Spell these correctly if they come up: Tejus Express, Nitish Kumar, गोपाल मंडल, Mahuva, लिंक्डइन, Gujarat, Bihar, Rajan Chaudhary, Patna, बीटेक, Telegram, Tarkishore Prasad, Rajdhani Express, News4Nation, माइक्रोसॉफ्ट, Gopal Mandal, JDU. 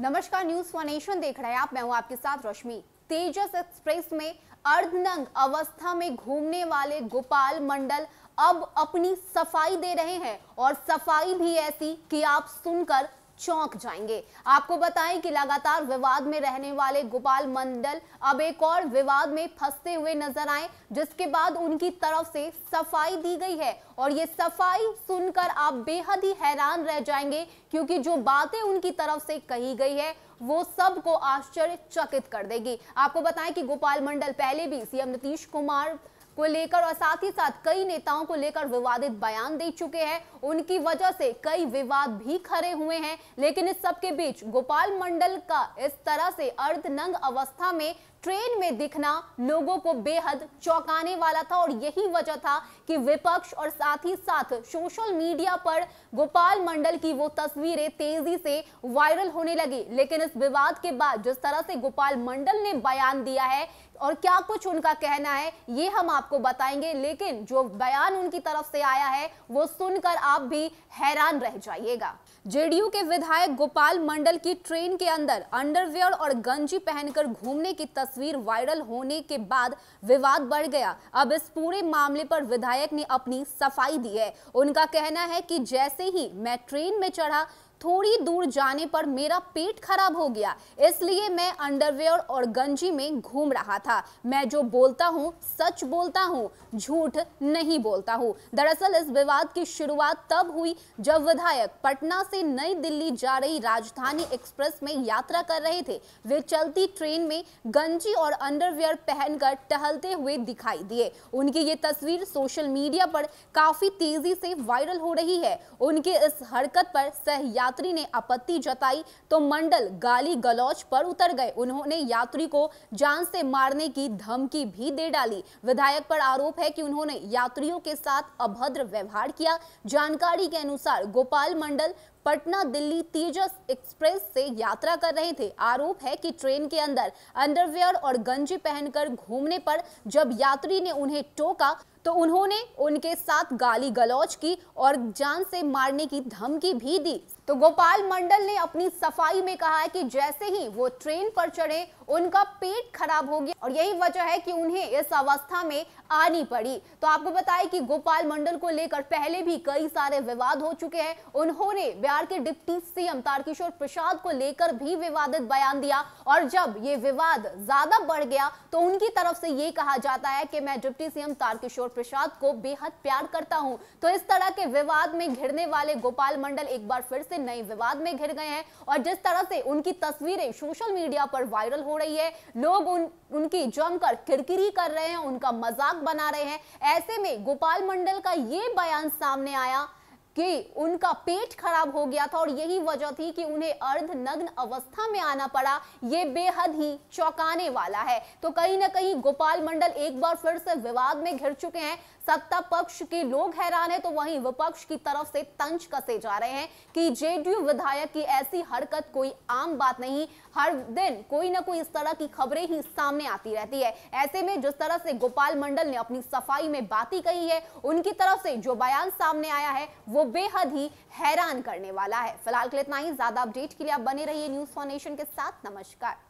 नमस्कार, न्यूज़4नेशन देख रहे हैं आप। मैं हूं आपके साथ रश्मि। तेजस एक्सप्रेस में अर्धनंग अवस्था में घूमने वाले गोपाल मंडल अब अपनी सफाई दे रहे हैं, और सफाई भी ऐसी कि आप सुनकर चौंक जाएंगे। आपको बताएं कि लगातार विवाद में रहने वाले गोपाल मंडल अब एक और विवाद में फंसते हुए नजर आए, जिसके बाद उनकी तरफ से सफाई दी गई है। और ये सफाई सुनकर आप बेहद ही हैरान रह जाएंगे, क्योंकि जो बातें उनकी तरफ से कही गई है वो सबको आश्चर्यचकित कर देगी। आपको बताएं कि गोपाल मंडल पहले भी सीएम नीतीश कुमार को लेकर और साथ ही साथ कई नेताओं को लेकर विवादित बयान दे चुके हैं। उनकी वजह से कई विवाद भी खड़े हुए हैं, लेकिन इस सब के बीच गोपाल मंडल का इस तरह से अर्धनंग अवस्था में ट्रेन में दिखना लोगों को बेहद चौंकाने वाला था। और यही वजह था कि विपक्ष और साथ ही साथ सोशल मीडिया पर गोपाल मंडल की वो तस्वीरें तेजी से वायरल होने लगी। लेकिन इस विवाद के बाद जिस तरह से गोपाल मंडल ने बयान दिया है और क्या कुछ उनका कहना है, ये हम आपको बताएंगे। लेकिन जो बयान उनकी तरफ से आया है वो सुनकर आप भी हैरान रह जाइएगा। जेडीयू के विधायक गोपाल मंडल की ट्रेन के अंदर अंडरवियर और गंजी पहनकर घूमने की तस्वीर वायरल होने के बाद विवाद बढ़ गया। अब इस पूरे मामले पर विधायक ने अपनी सफाई दी है। उनका कहना है कि जैसे ही मैं ट्रेन में चढ़ा, थोड़ी दूर जाने पर मेरा पेट खराब हो गया, इसलिए मैं अंडरवियर और गंजी में घूम रहा था। मैं जो बोलता हूँ सच बोलता हूँ, झूठ नहीं बोलता हूँ। दरअसल इस विवाद की शुरुआत तब हुई जब विधायक पटना से नई दिल्ली जा रही राजधानी एक्सप्रेस में यात्रा कर रहे थे। वे चलती ट्रेन में गंजी और अंडरवियर पहनकर टहलते हुए दिखाई दिए। उनकी ये तस्वीर सोशल मीडिया पर काफी तेजी से वायरल हो रही है। उनके इस हरकत पर सहयात्री यात्री ने आपत्ति जताई तो मंडल गाली गलौज पर उतर गए। उन्होंने यात्री को जान से मारने की धमकी भी दे डाली। विधायक पर आरोप है कि उन्होंने यात्रियों के साथ अभद्र व्यवहार किया। जानकारी के अनुसार गोपाल मंडल पटना दिल्ली तेजस एक्सप्रेस से यात्रा कर रहे थे। आरोप है कि ट्रेन के अंदर अंडरवियर और गंजी पहनकर घूमने पर जब यात्री ने उन्हें टोका तो उन्होंने उनके साथ गाली गलौज की और जान से मारने की धमकी भी दी। तो गोपाल मंडल ने अपनी सफाई में कहा है कि जैसे ही वो ट्रेन पर चढ़े, उनका पेट खराब हो गया और यही वजह है कि उन्हें इस अवस्था में आनी पड़ी। तो आपको बताएं कि गोपाल मंडल को लेकर पहले भी कई सारे विवाद हो चुके हैं। उन्होंने बिहार के डिप्टी सीएम तारकिशोर प्रसाद को लेकर भी विवादित बयान दिया, और जब ये विवाद ज्यादा बढ़ गया तो उनकी तरफ से ये कहा जाता है कि मैं डिप्टी सीएम तारकिशोर प्रसाद को बेहद प्यार करता हूं। तो इस तरह के विवाद में घिरने वाले गोपाल मंडल एक बार फिर से नए विवाद में घिर गए हैं। और जिस तरह से उनकी तस्वीरें सोशल मीडिया पर वायरल हो रही है, लोग उनकी जमकर किरकिरी कर रहे हैं, उनका मजाक बना रहे हैं। ऐसे में गोपाल मंडल का ये बयान सामने आया कि उनका पेट खराब हो गया था और यही वजह थी कि उन्हें अर्धनग्न अवस्था में आना पड़ा। ये बेहद ही चौंकाने वाला है। तो कहीं ना कहीं गोपाल मंडल एक बार फिर से विवाद में घिर चुके हैं। सत्ता पक्ष के लोग हैरान हैं, तो वहीं विपक्ष की तरफ से तंज कसे जा रहे हैं कि जेडीयू विधायक की ऐसी हरकत कोई आम बात नहीं। हर दिन कोई ना कोई इस तरह की खबरें ही सामने आती रहती है। ऐसे में जिस तरह से गोपाल मंडल ने अपनी सफाई में बातें कही है, उनकी तरफ से जो बयान सामने आया है वो बेहद ही हैरान करने वाला है। फिलहाल के लिए इतना ही। ज्यादा अपडेट के लिए आप बने रहिए न्यूज़4नेशन के साथ। नमस्कार।